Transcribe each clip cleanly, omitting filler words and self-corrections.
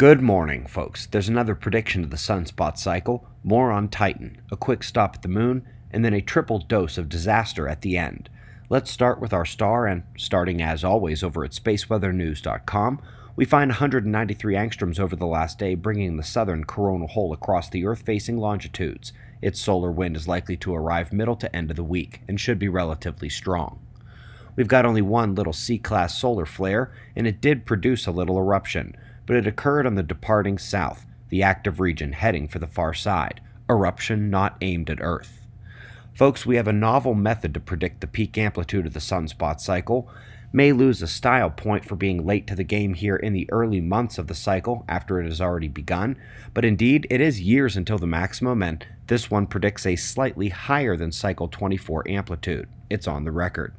Good morning, folks. There's another prediction of the sunspot cycle, more on Titan, a quick stop at the moon, and then a triple dose of disaster at the end. Let's start with our star, and starting as always over at spaceweathernews.com, we find 193 angstroms over the last day, bringing the southern coronal hole across the Earth facing longitudes. Its solar wind is likely to arrive middle to end of the week, and should be relatively strong. We've got only one little C-class solar flare, and it did produce a little eruption, but it occurred on the departing south, the active region heading for the far side, eruption not aimed at Earth. Folks, we have a novel method to predict the peak amplitude of the sunspot cycle. May lose a style point for being late to the game here in the early months of the cycle after it has already begun, but indeed it is years until the maximum, and this one predicts a slightly higher than cycle 24 amplitude. It's on the record.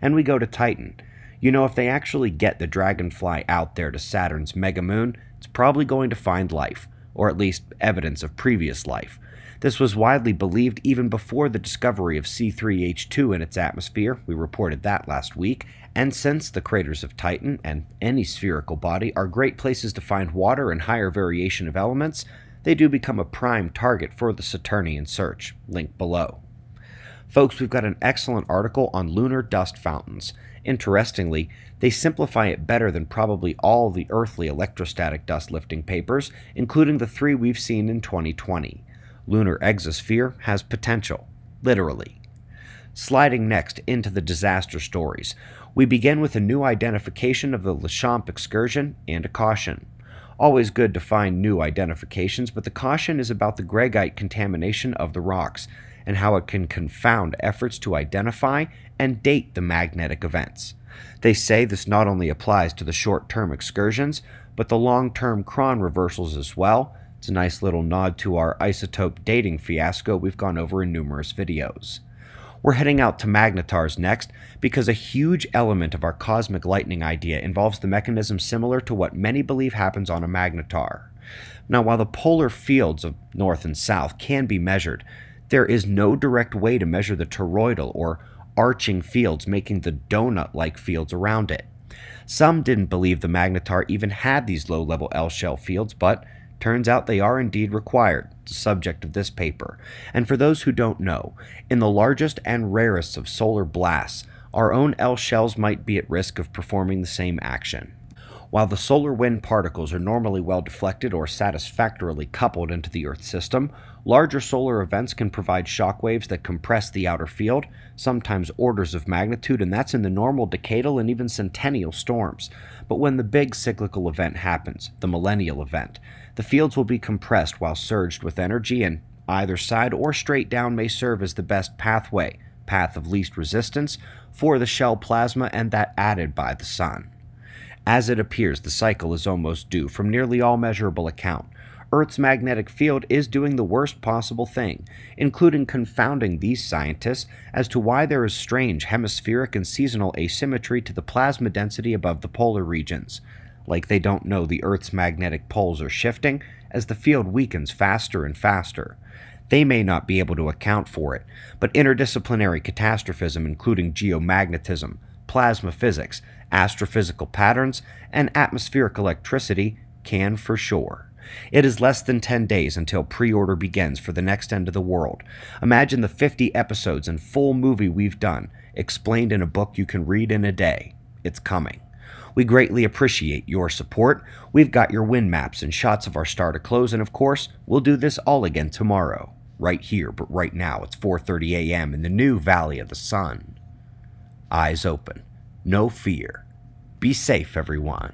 And we go to Titan. You know, if they actually get the dragonfly out there to Saturn's mega moon, it's probably going to find life, or at least evidence of previous life. This was widely believed even before the discovery of C3H2 in its atmosphere, we reported that last week, and since the craters of Titan and any spherical body are great places to find water and higher variation of elements, they do become a prime target for the Saturnian search, link below. Folks, we've got an excellent article on lunar dust fountains. Interestingly, they simplify it better than probably all the earthly electrostatic dust lifting papers, including the three we've seen in 2020. Lunar exosphere has potential, literally. Sliding next into the disaster stories, we begin with a new identification of the Laschamp excursion and a caution. Always good to find new identifications, but the caution is about the greigite contamination of the rocks, and how it can confound efforts to identify and date the magnetic events. They say this not only applies to the short-term excursions, but the long-term cron reversals as well. It's a nice little nod to our isotope dating fiasco we've gone over in numerous videos. We're heading out to magnetars next, because a huge element of our cosmic lightning idea involves the mechanism similar to what many believe happens on a magnetar. Now, while the polar fields of north and south can be measured, there is no direct way to measure the toroidal or arching fields making the donut-like fields around it. Some didn't believe the magnetar even had these low-level L-shell fields, but turns out they are indeed required, the subject of this paper. And for those who don't know, in the largest and rarest of solar blasts, our own L-shells might be at risk of performing the same action. While the solar wind particles are normally well deflected or satisfactorily coupled into the Earth system, larger solar events can provide shock waves that compress the outer field, sometimes orders of magnitude, and that's in the normal decadal and even centennial storms. But when the big cyclical event happens, the millennial event, the fields will be compressed while surged with energy, and either side or straight down may serve as the best pathway, path of least resistance, for the shell plasma and that added by the sun. As it appears, the cycle is almost due from nearly all measurable account. Earth's magnetic field is doing the worst possible thing, including confounding these scientists as to why there is strange hemispheric and seasonal asymmetry to the plasma density above the polar regions. Like they don't know the Earth's magnetic poles are shifting as the field weakens faster and faster. They may not be able to account for it, but interdisciplinary catastrophism, including geomagnetism, plasma physics, astrophysical patterns, and atmospheric electricity, can for sure. It is less than 10 days until pre-order begins for the next end of the world. Imagine the 50 episodes and full movie we've done, explained in a book you can read in a day. It's coming. We greatly appreciate your support. We've got your wind maps and shots of our star to close, and of course, we'll do this all again tomorrow. Right here, but right now it's 4:30 a.m. in the new Valley of the Sun. Eyes open. No fear. Be safe, everyone.